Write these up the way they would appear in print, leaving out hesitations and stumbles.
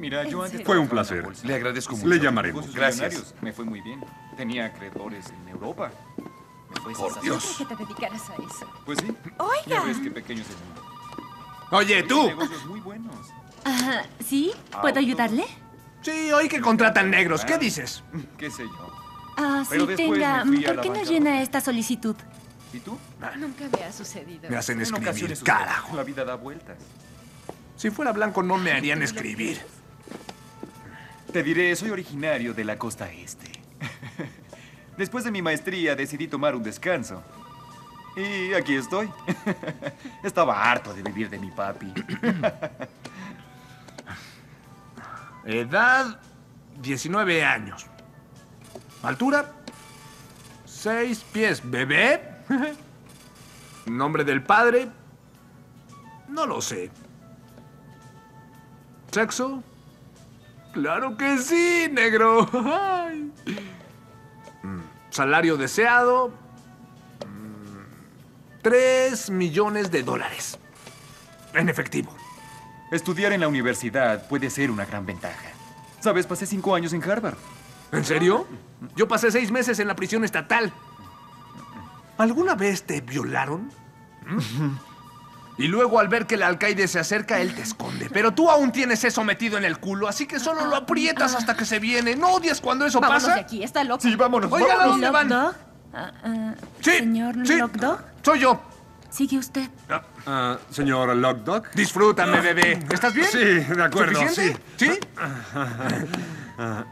Mira, yo antes fue un placer. Le agradezco mucho. Le llamaremos. Gracias. Me fue muy bien. Tenía acreedores en Europa. Por Dios. ¿Por qué te dedicaras a eso? Pues sí. Oiga. Ya ves qué pequeño es el mundo. Oye, tú. Negocios muy buenos. Ajá. ¿Sí? ¿Puedo ayudarle? Sí, hoy que contratan negros. ¿Qué dices? ¿Qué sé yo? Ah, sí, tenga. ¿Por qué no llena esta solicitud? ¿Y tú? Nunca me ha sucedido. Me hacen escribir, carajo. La vida da vueltas. Si fuera blanco no me harían escribir. Te diré, soy originario de la costa este. Después de mi maestría decidí tomar un descanso. Y aquí estoy. Estaba harto de vivir de mi papi. Edad, 19 años. Altura, 6 pies, bebé. Nombre del padre, no lo sé. Sexo. ¡Claro que sí, negro! Ay. Salario deseado... $3 millones en efectivo. Estudiar en la universidad puede ser una gran ventaja. ¿Sabes? Pasé 5 años en Harvard. ¿En serio? Yo pasé 6 meses en la prisión estatal. ¿Alguna vez te violaron? Y luego, al ver que el alcaide se acerca, él te esconde. Pero tú aún tienes eso metido en el culo, así que solo lo aprietas hasta que se viene. ¿No odias cuando eso pasa? Vámonos de aquí, está loco. Sí, vámonos. Oigan, ¿a dónde van? Sí, ¿señor Lockdog? Soy yo. ¿Sigue usted? ¿Señor Lockdog? Disfrútame, bebé. ¿Estás bien? Sí, de acuerdo. ¿Suficiente? ¿Sí? ¿Sí?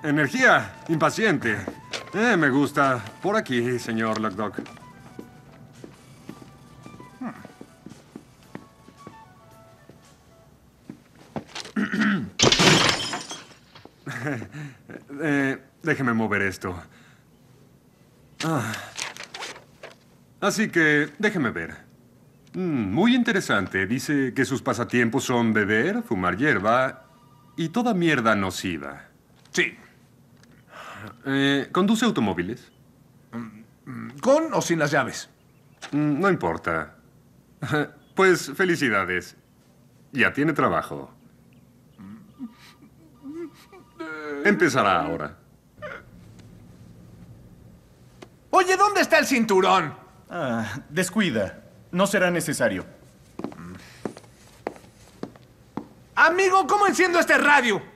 Energía, impaciente. Me gusta. Por aquí, señor Lockdog. Déjeme mover esto. Así que, déjeme ver. Muy interesante. Dice que sus pasatiempos son beber, fumar hierba y toda mierda nociva. Sí. ¿Conduce automóviles? ¿Con o sin las llaves? No importa. Pues, felicidades. Ya tiene trabajo. Empezará ahora. Oye, ¿dónde está el cinturón? Descuida. No será necesario. Amigo, ¿cómo enciendo este radio?